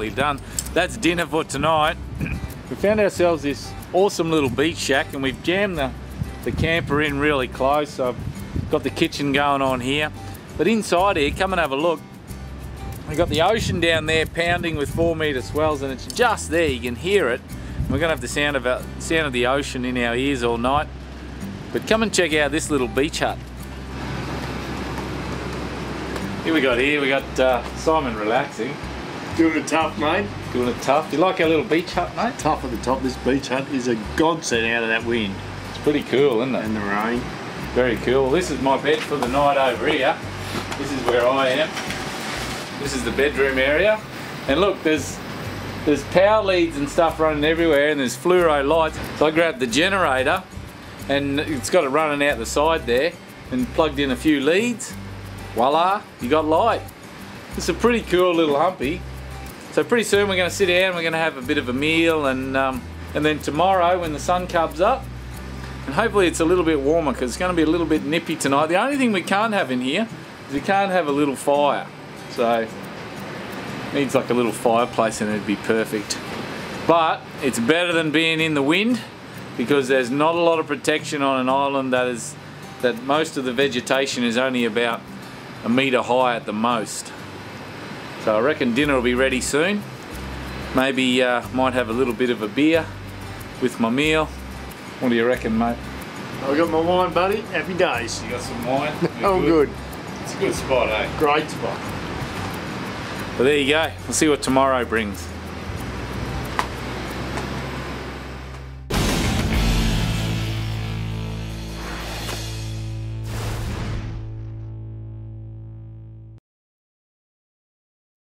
nearly done. That's dinner for tonight. We found ourselves this awesome little beach shack, and we've jammed the camper in really close. So I've got the kitchen going on here. But inside here, come and have a look. We've got the ocean down there pounding with 4 meter swells, and it's just there, you can hear it. We're gonna have the sound of the ocean in our ears all night. But come and check out this little beach hut. We got Simon relaxing. Doing it tough, mate. Doing it tough. You like our little beach hut, mate? Tough at the top. This beach hut is a godsend out of that wind. It's pretty cool, isn't it? And the rain. Very cool. This is my bed for the night over here. This is where I am. This is the bedroom area. And look, there's power leads and stuff running everywhere, and there's fluoro lights. So I grabbed the generator, and it's got it running out the side there, and plugged in a few leads. Voila, you got light. It's a pretty cool little humpy. So pretty soon we're going to sit down, we're going to have a bit of a meal, and then tomorrow when the sun comes up, and hopefully it's a little bit warmer because it's going to be a little bit nippy tonight. The only thing we can't have in here is we can't have a little fire. So it needs like a little fireplace and it'd be perfect. But it's better than being in the wind because there's not a lot of protection on an island that most of the vegetation is only about a metre high at the most. So I reckon dinner will be ready soon. Maybe might have a little bit of a beer with my meal. What do you reckon, mate? I got my wine, buddy. Happy days. You got some wine? I'm good. It's a good spot, eh? Great spot. Well, there you go. We'll see what tomorrow brings.